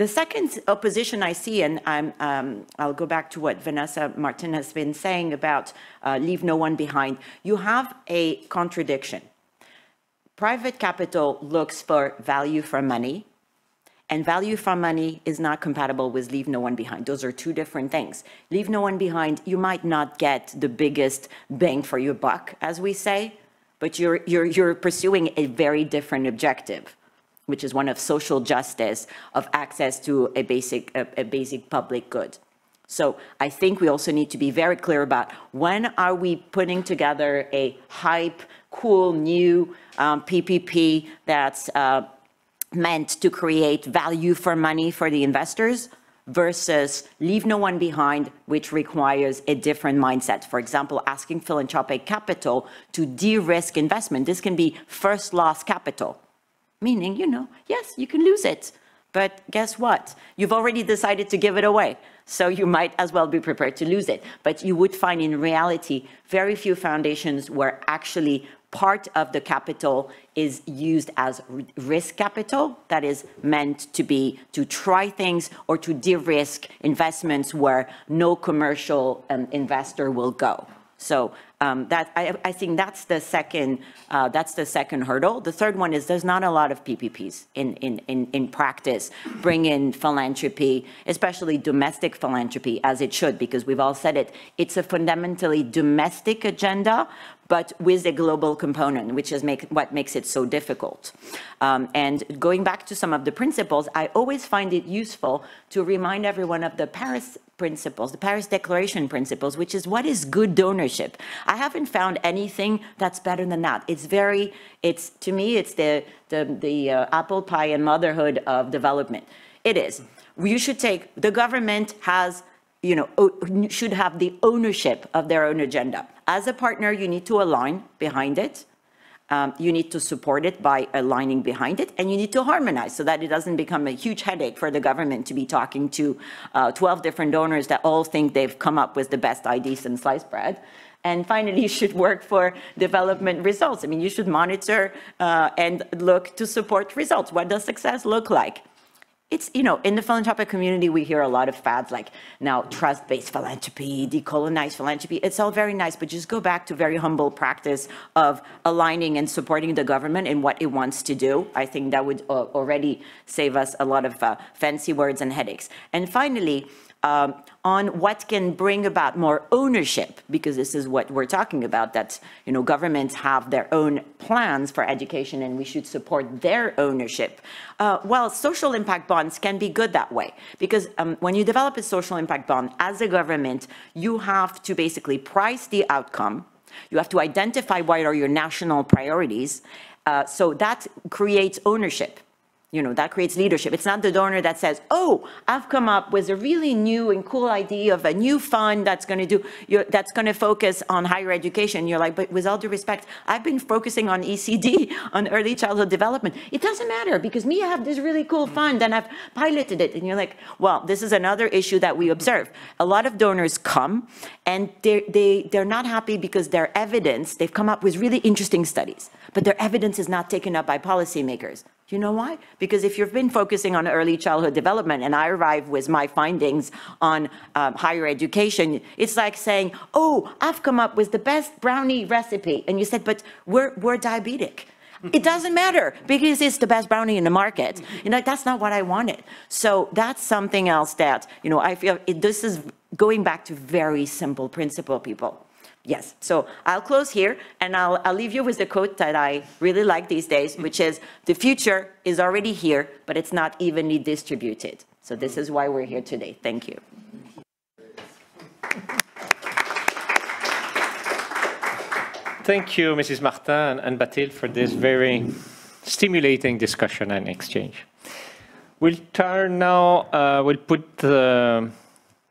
The second opposition I see, and I'm, um, I'll go back to what Vanessa Martin has been saying about uh, leave no one behind. You have a contradiction. Private capital looks for value for money, and value for money is not compatible with leave no one behind. Those are two different things. Leave no one behind, you might not get the biggest bang for your buck, as we say, but you're, you're, you're pursuing a very different objective, which is one of social justice, of access to a basic, a, a basic public good. So I think we also need to be very clear about when are we putting together a hype, cool, new um, P P P that's uh, meant to create value for money for the investors versus leave no one behind, which requires a different mindset. For example, asking philanthropic capital to de-risk investment. This can be first loss capital. Meaning, you know, yes, you can lose it, but guess what? You've already decided to give it away, so you might as well be prepared to lose it. But you would find in reality, very few foundations where actually part of the capital is used as risk capital, that is meant to be, to try things or to de-risk investments where no commercial um, investor will go. So um, that, I, I think that's the second, uh, that's the second hurdle. The third one is there's not a lot of P P Ps in, in, in, in practice. Bring in philanthropy, especially domestic philanthropy, as it should, because we've all said it. It's a fundamentally domestic agenda, but with a global component, which is make, what makes it so difficult. Um, and going back to some of the principles, I always find it useful to remind everyone of the Paris Principles, the Paris Declaration principles, which is what is good donorship. I haven't found anything that's better than that. It's very, it's to me, it's the the, the uh, apple pie and motherhood of development. It is. You should take the government has, you know, should have the ownership of their own agenda. As a partner, you need to align behind it. Um, you need to support it by aligning behind it, and you need to harmonize so that it doesn't become a huge headache for the government to be talking to uh, twelve different donors that all think they've come up with the best ideas and sliced bread. And finally, you should work for development results. I mean, you should monitor uh, and look to support results. What does success look like? It's, you know, in the philanthropic community, we hear a lot of fads like now trust-based philanthropy, decolonized philanthropy. It's all very nice, but just go back to very humble practice of aligning and supporting the government in what it wants to do. I think that would uh, already save us a lot of uh, fancy words and headaches. And finally, um, on what can bring about more ownership, because this is what we're talking about, that, you know, governments have their own plans for education and we should support their ownership. Uh, well, social impact bonds can be good that way, because um, when you develop a social impact bond as a government, you have to basically price the outcome. You have to identify what are your national priorities. Uh, so that creates ownership. You know, that creates leadership. It's not the donor that says, oh, I've come up with a really new and cool idea of a new fund that's going to do, you're, that's going to focus on higher education. You're like, but with all due respect, I've been focusing on E C D, on early childhood development. It doesn't matter because me, I have this really cool fund and I've piloted it. And you're like, well, this is another issue that we observe. A lot of donors come and they're, they, they're not happy because their evidence, they've come up with really interesting studies, but their evidence is not taken up by policymakers. You know why? Because if you've been focusing on early childhood development and I arrive with my findings on um, higher education, it's like saying, oh, I've come up with the best brownie recipe. And you said, but we're, we're diabetic. It doesn't matter because it's the best brownie in the market. You know, that's not what I wanted. So that's something else that, you know, I feel it, this is going back to very simple principle, people. Yes, so I'll close here and I'll, I'll leave you with the quote that I really like these days, which is, the future is already here, but it's not evenly distributed. So this is why we're here today. Thank you. Thank you, Missus Martin and Bathilde, for this very stimulating discussion and exchange. We'll turn now, uh, we'll put uh,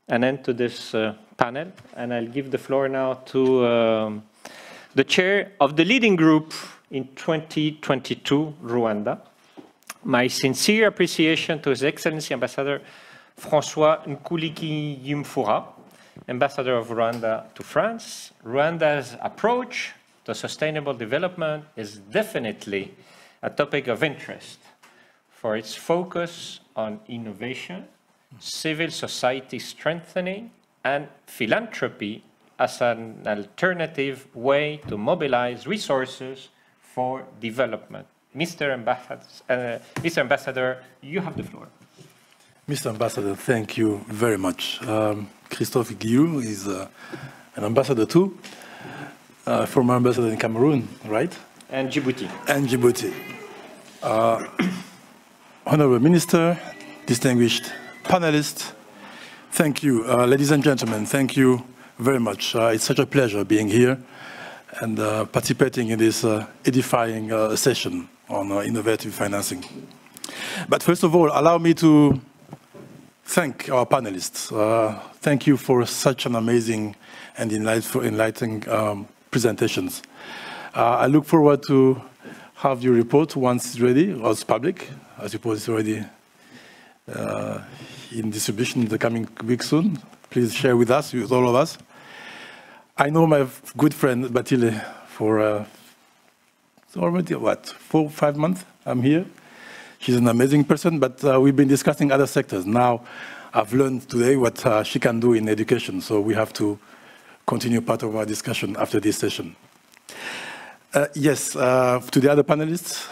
an end to this uh, panel, and I'll give the floor now to um, the chair of the leading group in twenty twenty-two, Rwanda. My sincere appreciation to His Excellency Ambassador François Nkulikiyimfura, Ambassador of Rwanda to France. Rwanda's approach to sustainable development is definitely a topic of interest for its focus on innovation, civil society strengthening, and philanthropy as an alternative way to mobilize resources for development. Mister Ambassador, uh, Mister Ambassador, you have the floor. Mister Ambassador, thank you very much. Um, Christophe Guillou is uh, an ambassador too, uh, former ambassador in Cameroon, right? And Djibouti. And Djibouti. Uh, Honorable Minister, distinguished panelists, thank you. Uh, ladies and gentlemen, thank you very much. Uh, it's such a pleasure being here and uh, participating in this uh, edifying uh, session on uh, innovative financing. But first of all, allow me to thank our panelists. Uh, thank you for such an amazing and enlightening um, presentations. Uh, I look forward to have your report once it's ready, or it's public. I suppose it's already uh, in distribution in the coming week soon. Please share with us, with all of us. I know my good friend Batile for uh, already, what, four, five months I'm here. She's an amazing person, but uh, we've been discussing other sectors. Now, I've learned today what uh, she can do in education, so we have to continue part of our discussion after this session. Uh, yes, uh, to the other panelists,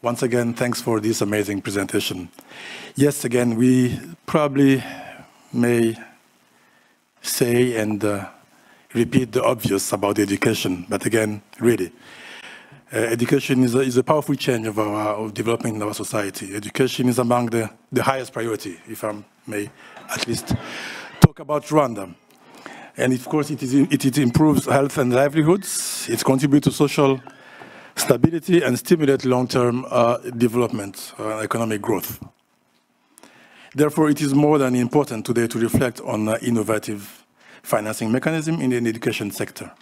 once again, thanks for this amazing presentation. Yes, again, we probably may say and uh, repeat the obvious about education, but again, really. Uh, education is a, is a powerful change of our of development in our society. Education is among the, the highest priority, if I may at least talk about Rwanda. And of course, it, is, it, it improves health and livelihoods. It contributes to social stability and stimulates long-term uh, development and uh, economic growth. Therefore, it is more than important today to reflect on uh, innovative financing mechanism in the education sector.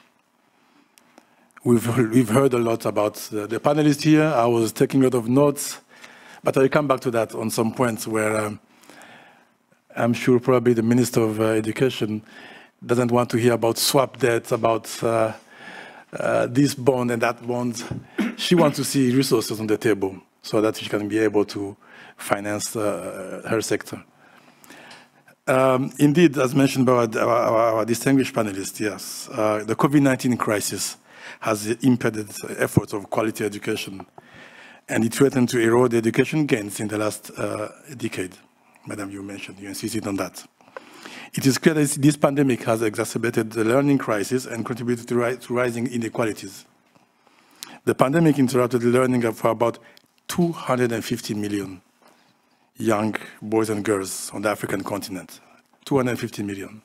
We've, we've heard a lot about the, the panelists here. I was taking a lot of notes, but I'll come back to that on some points where um, I'm sure probably the Minister of uh, Education doesn't want to hear about swap debt, about uh, uh, this bond and that bond. She wants to see resources on the table so that she can be able to finance uh, her sector. Um, indeed, as mentioned by our, our, our distinguished panelists, yes, uh, the COVID nineteen crisis has impeded efforts of quality education, and it threatened to erode education gains in the last uh, decade. Madam, you mentioned, you insisted on that. It is clear that this pandemic has exacerbated the learning crisis and contributed to, ri to rising inequalities. The pandemic interrupted the learning of about two hundred fifty million young boys and girls on the African continent, two hundred fifty million.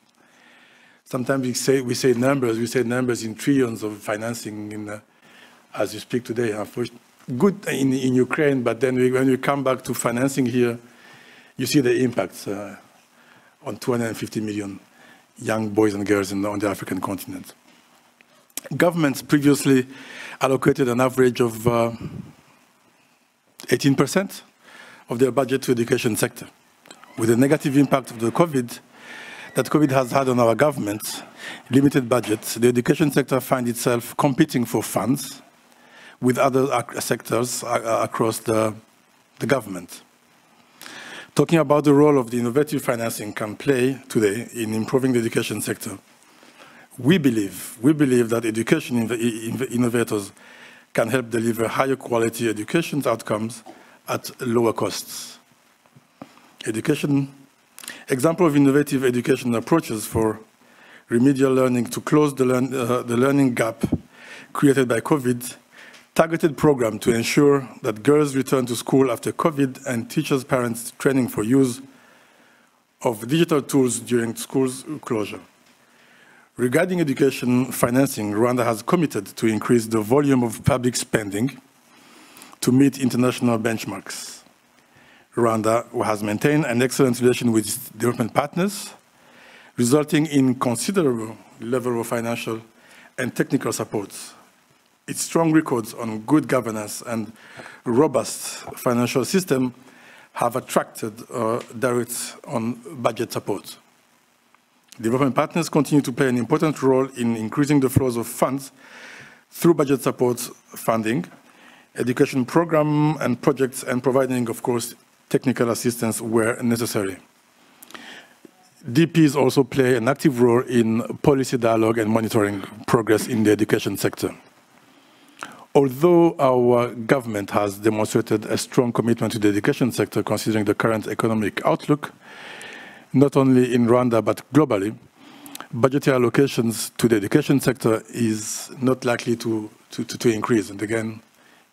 Sometimes we say, we say numbers, we say numbers in trillions of financing in, uh, as you speak today, good in, in Ukraine, but then we, when we come back to financing here, you see the impacts uh, on two hundred fifty million young boys and girls in, on the African continent. Governments previously allocated an average of eighteen percent of their budget to the education sector. With the negative impact of the COVID, that COVID has had on our government, limited budgets, the education sector finds itself competing for funds with other sectors across the, the government. Talking about the role of the innovative financing can play today in improving the education sector, we believe, we believe that education innovators can help deliver higher quality education outcomes at lower costs. Education Example of innovative education approaches for remedial learning to close the, learn, uh, the learning gap created by COVID, targeted program to ensure that girls return to school after COVID and teachers, parents training for use of digital tools during school closure. Regarding education financing, Rwanda has committed to increase the volume of public spending to meet international benchmarks. Rwanda has maintained an excellent relation with its development partners, resulting in considerable level of financial and technical support. Its strong records on good governance and robust financial system have attracted uh, direct on budget support. Development partners continue to play an important role in increasing the flows of funds through budget support funding, education program and projects, and providing, of course, technical assistance where necessary. D Ps also play an active role in policy dialogue and monitoring progress in the education sector. Although our government has demonstrated a strong commitment to the education sector considering the current economic outlook, not only in Rwanda but globally, budgetary allocations to the education sector is not likely to, to, to, to increase. And again,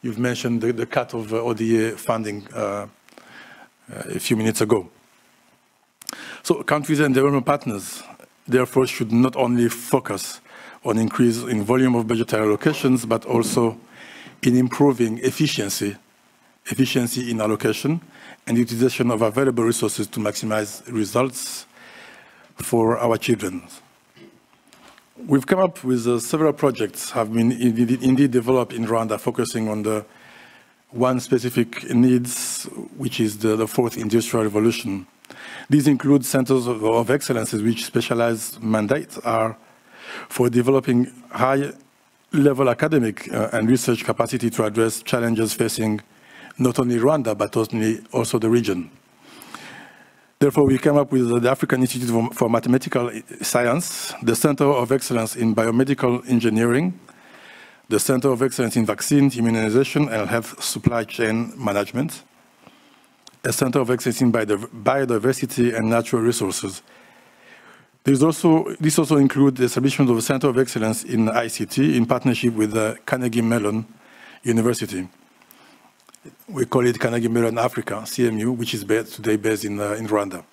you've mentioned the, the cut of O D A funding uh, a few minutes ago. So countries and development partners, therefore, should not only focus on increase in volume of budgetary allocations, but also in improving efficiency, efficiency in allocation and utilization of available resources to maximize results for our children. We've come up with uh, several projects have been indeed, indeed developed in Rwanda, focusing on the one specific needs, which is the, the fourth industrial revolution. These include centers of, of excellences, which specialized mandates are for developing high-level academic uh, and research capacity to address challenges facing not only Rwanda, but also the region. Therefore, we came up with the African Institute for Mathematical Science, the Center of Excellence in Biomedical Engineering, the Center of Excellence in Vaccine Immunization and Health Supply Chain Management, a Center of Excellence in Biodiversity and Natural Resources. There's also, this also includes the establishment of a Center of Excellence in I C T in partnership with the Carnegie Mellon University. We call it Carnegie Mellon Africa, C M U, which is based, today based in, uh, in Rwanda.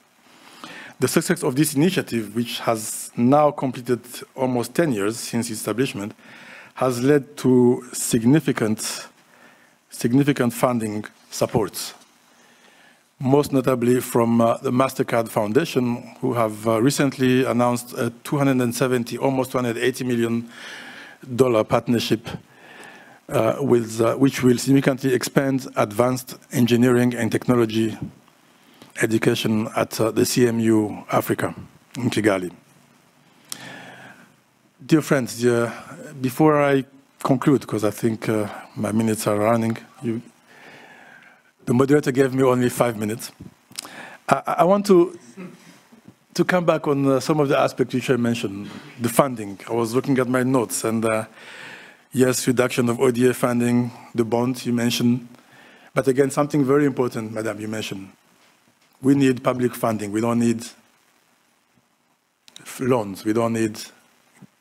The success of this initiative, which has now completed almost ten years since its establishment, has led to significant, significant funding supports, most notably from uh, the MasterCard Foundation, who have uh, recently announced a two hundred seventy, almost two hundred eighty million dollars partnership, uh, with, uh, which will significantly expand advanced engineering and technology education at uh, the C M U Africa in Kigali. Dear friends, uh, before I conclude, because I think uh, my minutes are running, you, the moderator gave me only five minutes. I, I want to, to come back on uh, some of the aspects which I mentioned, the funding. I was looking at my notes and uh, yes, reduction of O D A funding, the bond you mentioned. But again, something very important, Madam, you mentioned. We need public funding. We don't need loans. We don't need,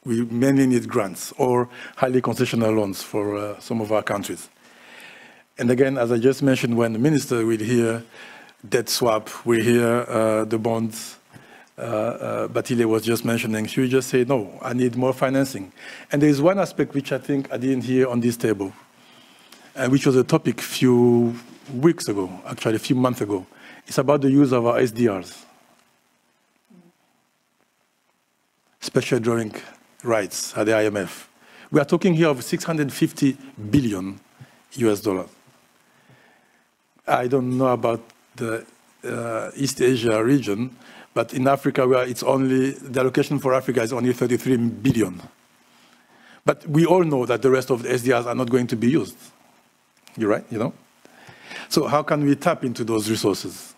we mainly need grants or highly concessional loans for uh, some of our countries. And again, as I just mentioned, when the minister will hear debt swap, we hear uh, the bonds, uh, uh, Batile was just mentioning, she will just say, no, I need more financing. And there is one aspect which I think I didn't hear on this table, and which was a topic a few weeks ago, actually a few months ago. It's about the use of our S D Rs, special drawing rights at the I M F. We are talking here of six hundred fifty billion U S dollars. I don't know about the uh, East Asia region, but in Africa, where it's only, the allocation for Africa is only thirty-three billion. But we all know that the rest of the S D Rs are not going to be used. You're right, you know? So how can we tap into those resources?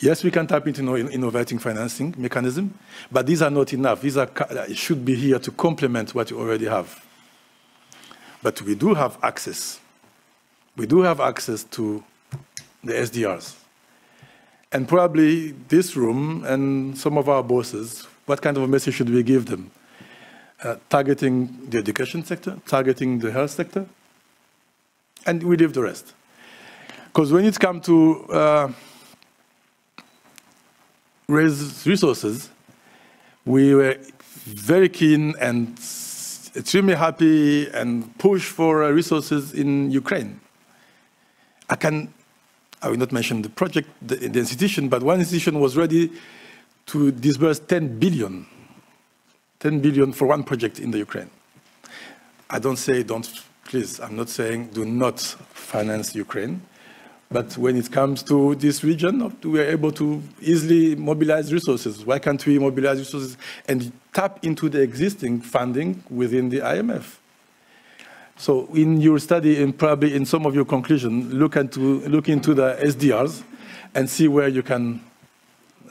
Yes, we can tap into innovating financing mechanism, but these are not enough. These are, should be here to complement what you already have. But we do have access. We do have access to the S D Rs. And probably this room and some of our bosses, what kind of a message should we give them? Uh, targeting the education sector, targeting the health sector, and we leave the rest. Because when it comes to uh, raise resources, we were very keen and extremely happy and push for resources in Ukraine. I can, I will not mention the project, the, the institution, but one institution was ready to disburse ten billion, ten billion for one project in the Ukraine. I don't say don't, please, I'm not saying do not finance Ukraine, But when it comes to this region, we are able to easily mobilize resources. Why can't we mobilize resources and tap into the existing funding within the I M F? So in your study, and probably in some of your conclusions, look into, look into the S D Rs and see where you can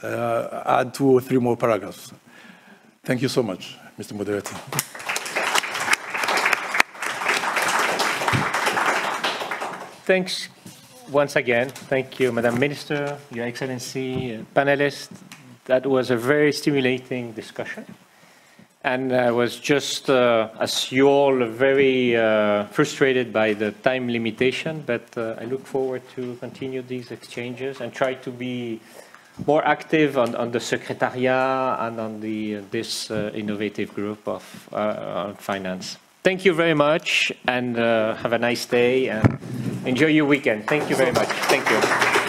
uh, add two or three more paragraphs. Thank you so much, Mister Moderator. Thanks once again. Thank you, Madam Minister, Your Excellency, uh, panelists. That was a very stimulating discussion. And I was just, uh, as you all, very uh, frustrated by the time limitation, but uh, I look forward to continue these exchanges and try to be more active on, on the Secretariat and on the, uh, this uh, innovative group of uh, finance. Thank you very much, and uh, have a nice day, and enjoy your weekend. Thank you very much. Thank you.